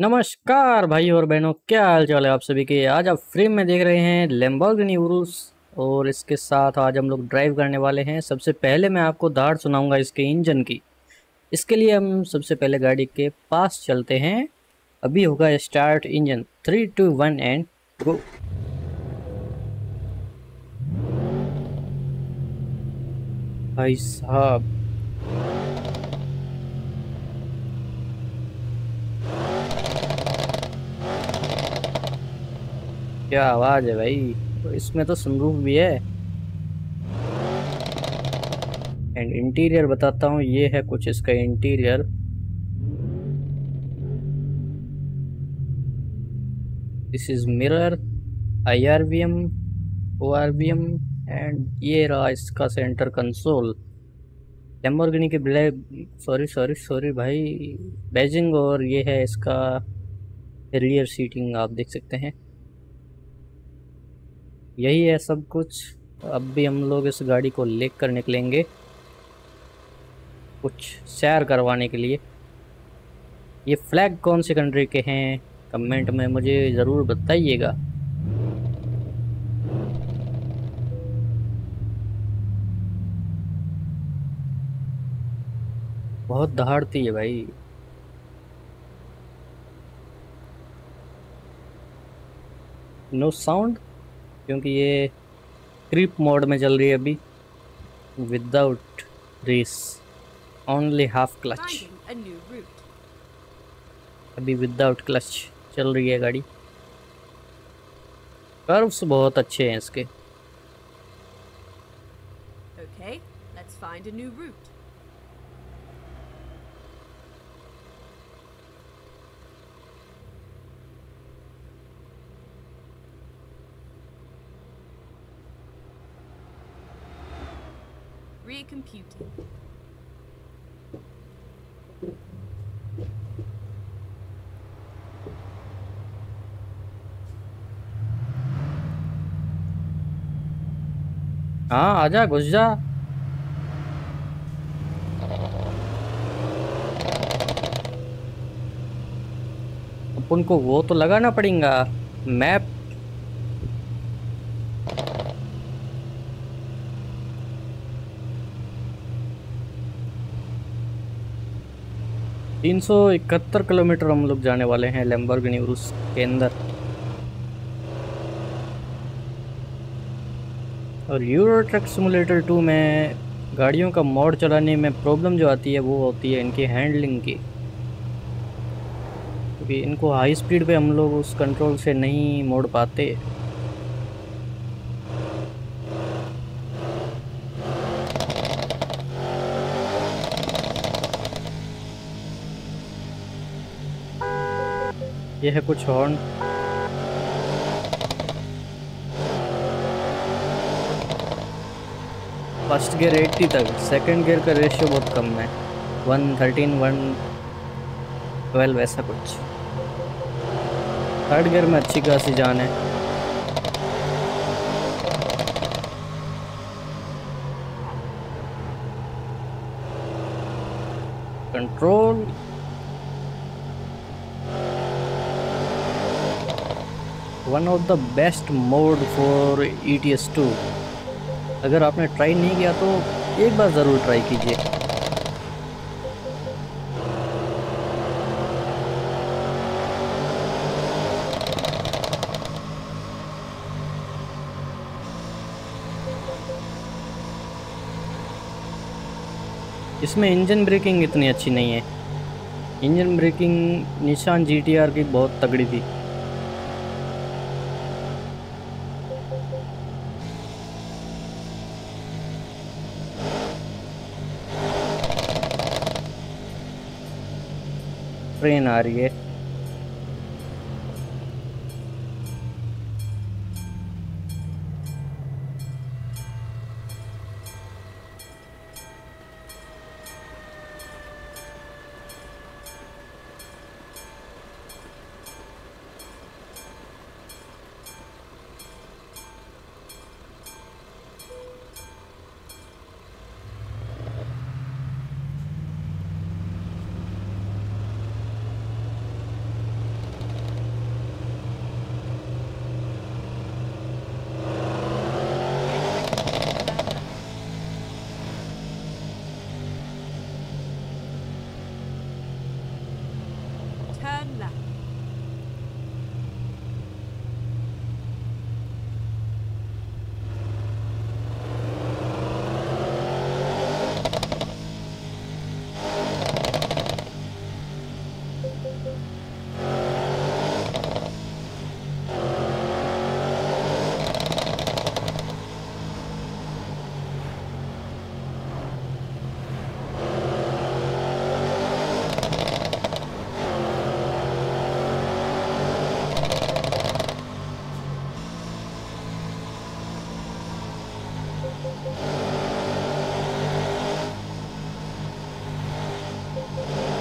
नमस्कार भाई और बहनों, क्या हाल चाल है आप सभी के। आज आप फ्रेम में देख रहे हैं Lamborghini Urus और इसके साथ आज हम लोग ड्राइव करने वाले हैं। सबसे पहले मैं आपको धार सुनाऊंगा इसके इंजन की। इसके लिए हम सबसे पहले गाड़ी के पास चलते हैं। अभी होगा स्टार्ट इंजन, 3 2 1 एंड गो। भाई साहब क्या आवाज है भाई। तो इसमें तो सनरूफ भी है एंड इंटीरियर बताता हूँ। ये है कुछ इसका interior. This is mirror, IRVM, ORVM and ये रहा इसका सेंटर कंसोल। Lamborghini के ब्लैक सॉरी भाई बैजिंग। और ये है इसका रियर सीटिंग, आप देख सकते हैं। यही है सब कुछ। अब भी हम लोग इस गाड़ी को लेकर निकलेंगे कुछ सैर करवाने के लिए। ये फ्लैग कौन से कंट्री के हैं कमेंट में मुझे ज़रूर बताइएगा। बहुत दहाड़ती है भाई। नो साउंड क्योंकि ये क्रीप मोड में चल रही है अभी। Without race, only half clutch. अभी विदाउट क्लच चल रही है गाड़ी। कर्व्स बहुत अच्छे हैं इसके। Okay, let's find a new route. Computing. हाँ आजा घुस जा। अपन को वो तो लगाना पड़ेगा मैप। तीन 371 किलोमीटर हम लोग जाने वाले हैं Lamborghini Urus के अंदर। और Euro Truck Simulator 2 में गाड़ियों का मॉड चलाने में प्रॉब्लम जो आती है वो होती है इनकी हैंडलिंग की, क्योंकि इनको हाई स्पीड पे हम लोग उस कंट्रोल से नहीं मोड़ पाते। ये है कुछ हॉर्न। फर्स्ट गियर 80 तक, सेकंड गियर का रेशियो बहुत कम है, 113 112 ऐसा कुछ। थर्ड गियर में अच्छी खासी जान है। Control one of the best mode for ETS 2। अगर आपने ट्राई नहीं किया तो एक बार ज़रूर ट्राई कीजिए। इसमें इंजन ब्रेकिंग इतनी अच्छी नहीं है। इंजन ब्रेकिंग निशान GTR की बहुत तगड़ी थी। ट्रेन आ रही है। là.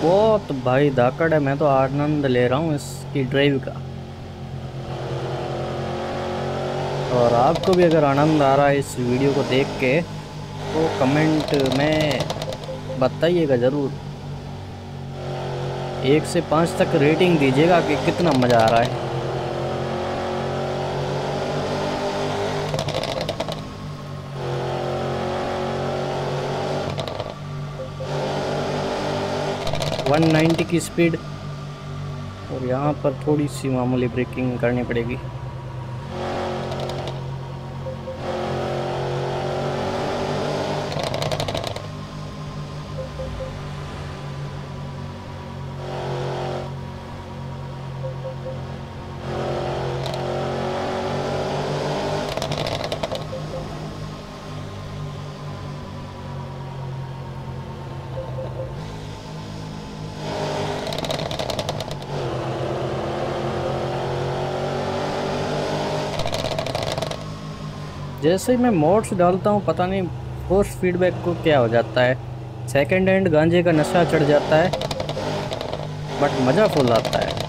बहुत भाई धाकड़ है, मैं तो आनंद ले रहा हूँ इसकी ड्राइव का, और आपको भी अगर आनंद आ रहा है इस वीडियो को देख के तो कमेंट में बताइएगा ज़रूर। 1 से 5 तक रेटिंग दीजिएगा कि कितना मज़ा आ रहा है। वन 90 की स्पीड, और यहाँ पर थोड़ी सी मामूली ब्रेकिंग करनी पड़ेगी। जैसे ही मैं मोड्स डालता हूँ पता नहीं फोर्स फीडबैक को क्या हो जाता है, सेकंड हैंड गांजे का नशा चढ़ जाता है, बट मज़ा फुल आता है।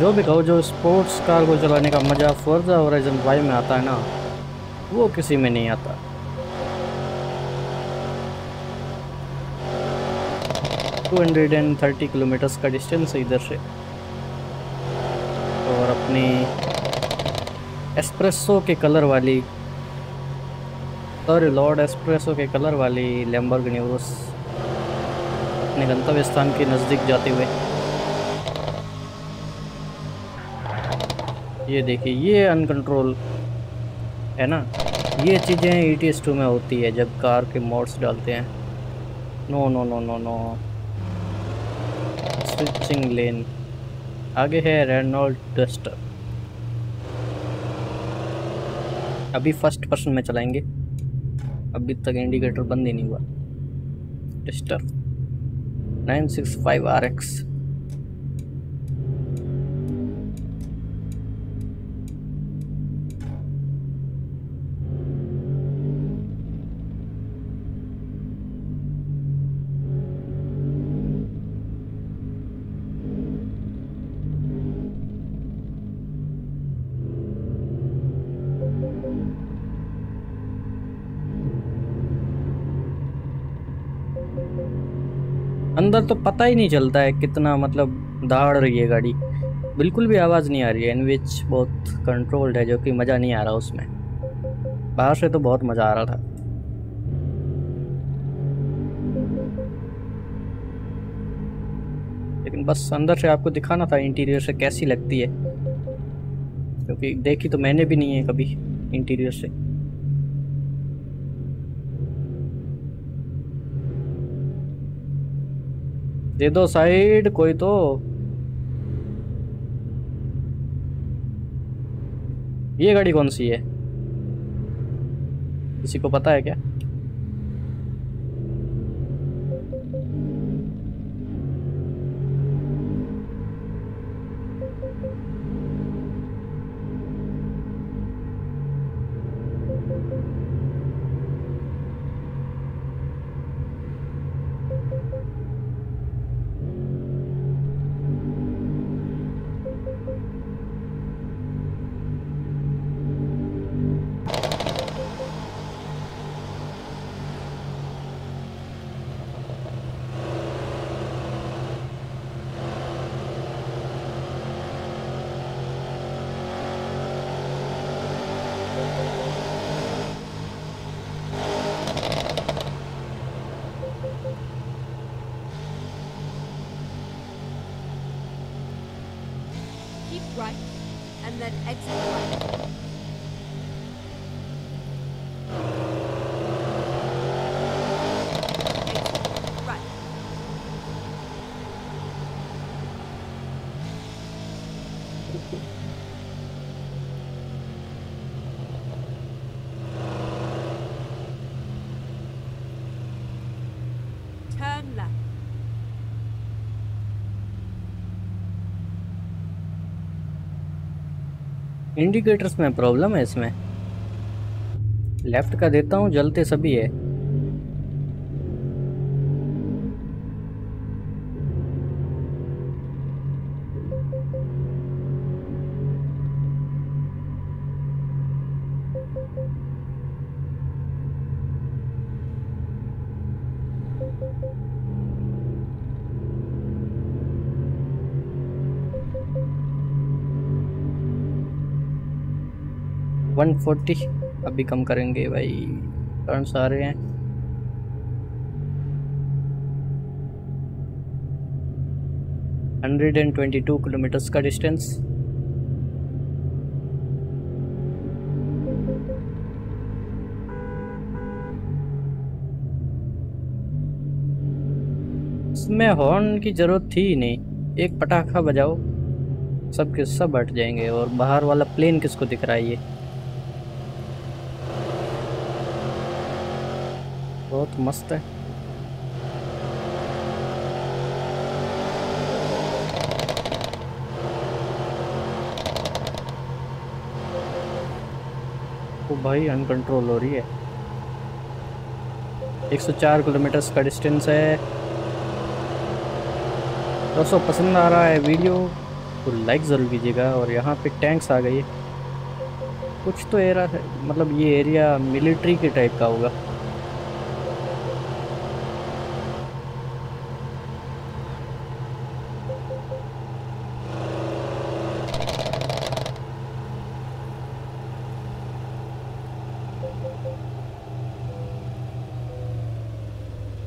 जो भी कहो, जो स्पोर्ट्स कार को चलाने का मज़ा फोर्जा होराइजन 5 में आता है ना, वो किसी में नहीं आता। टू 230 किलोमीटर्स का डिस्टेंस है इधर से, और अपनी एस्प्रेसो के कलर वाली, सॉरी लॉर्ड एस्प्रेसो के कलर वाली लैम्बोर्गिनी यूरुस अपने गंतव्य स्थान के नज़दीक जाते हुए। ये देखिए, ये अनकंट्रोल है ना, ये चीज़ें ETS 2 में होती है जब कार के मोड्स डालते हैं। No no no no no, switching lane. आगे है रेनॉल्ट डस्टर, अभी फर्स्ट पर्सन में चलाएंगे, अभी तक इंडिकेटर बंद ही नहीं हुआ। Duster 965 RX। अंदर तो पता ही नहीं चलता है कितना, मतलब दहाड़ रही है गाड़ी, बिल्कुल भी आवाज़ नहीं आ रही है। एनविच बहुत कंट्रोल्ड है, जो कि मज़ा नहीं आ रहा उसमें। बाहर से तो बहुत मज़ा आ रहा था। लेकिन बस अंदर से आपको दिखाना था इंटीरियर से कैसी लगती है, क्योंकि देखी तो मैंने भी नहीं है कभी इंटीरियर से। दे दो साइड कोई तो। ये गाड़ी कौन सी है, किसी को पता है क्या? इंडिकेटर्स में प्रॉब्लम है इसमें। लेफ्ट का देता हूँ, जलते सभी है। वन 40 अभी कम करेंगे भाई, टर्न्स आ रहे हैं। $122 किलोमीटर्स का डिस्टेंस। इसमें हॉर्न की जरूरत थी ही नहीं, एक पटाखा बजाओ सबके सब हट जाएंगे। और बाहर वाला प्लेन किसको दिख रहा है? ये बहुत मस्त है। तो भाई अनकंट्रोल हो रही है। 104 किलोमीटर्स का डिस्टेंस है। दोस्तों पसंद आ रहा है वीडियो तो लाइक ज़रूर कीजिएगा। और यहाँ पे टैंक्स आ गई। कुछ तो एरा है, मतलब ये एरिया मिलिट्री के टाइप का होगा।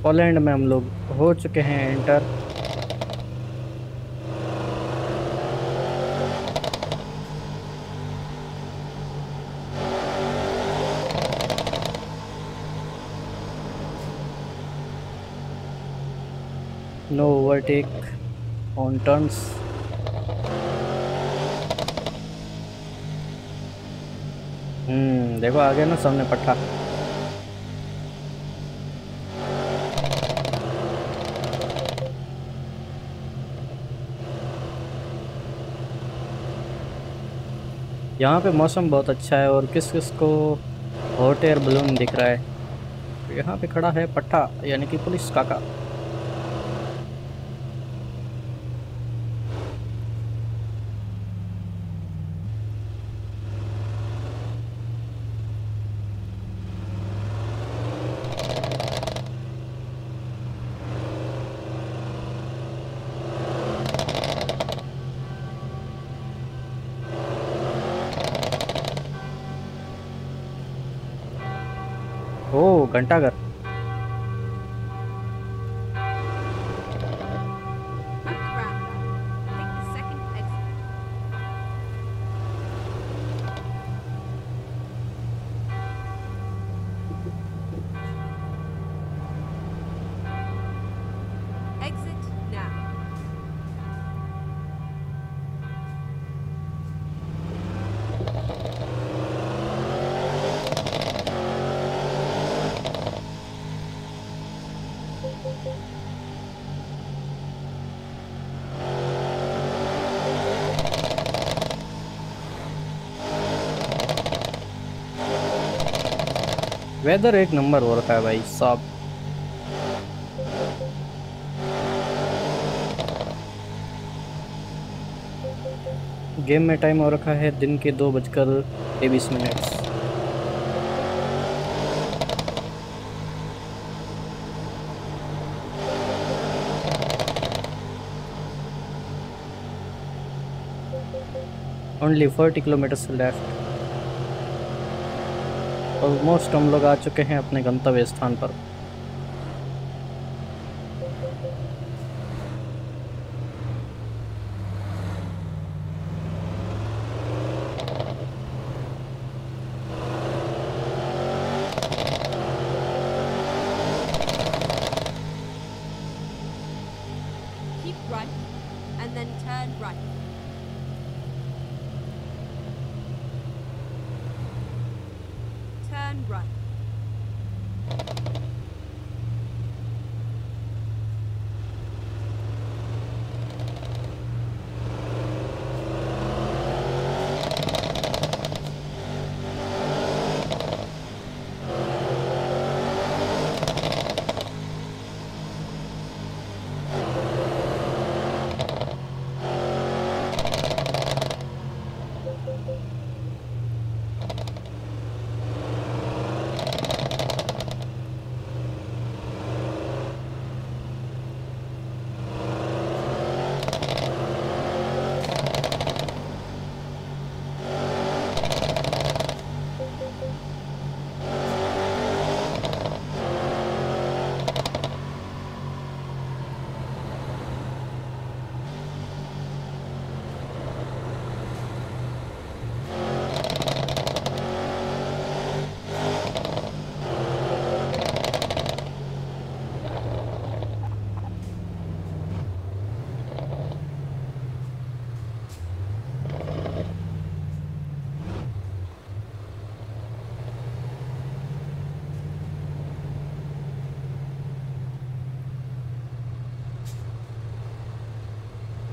पोलैंड में हम लोग हो चुके हैं enter. No overtake on turns. देखो आगे ना सामने पट्टा। यहाँ पे मौसम बहुत अच्छा है। और किस किस को हॉट एयर बलून दिख रहा है? यहाँ पे खड़ा है पट्टा, यानी कि पुलिस काका। घंटाघर वेदर एक नंबर हो रखा है भाई साहब। गेम में टाइम हो रखा है दिन के 2:20। Only 40 kilometres left. ऑलमोस्ट हम लोग आ चुके हैं अपने गंतव्य स्थान पर।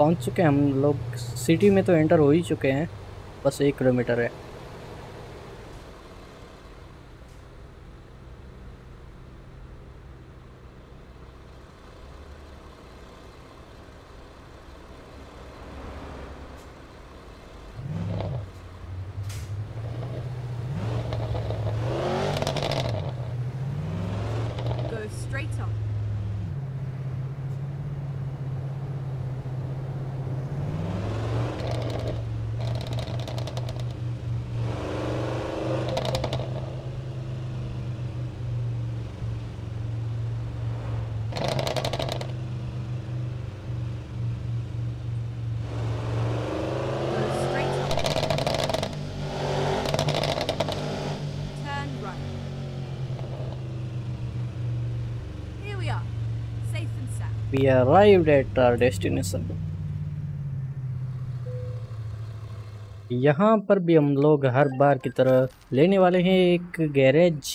पहुंच चुके हैं हम लोग, सिटी में तो एंटर हो ही चुके हैं, बस 1 किलोमीटर है। We arrived at our destination. यहाँ पर भी हम लोग हर बार की तरह लेने वाले हैं एक गैरेज।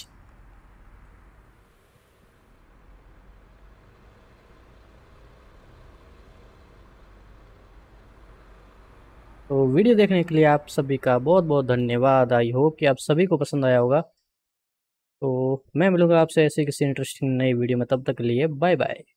तो वीडियो देखने के लिए आप सभी का बहुत बहुत धन्यवाद। आई होप कि आप सभी को पसंद आया होगा। तो मैं मिलूंगा आपसे ऐसे किसी इंटरेस्टिंग नई वीडियो में, तब तक के लिए बाय बाय।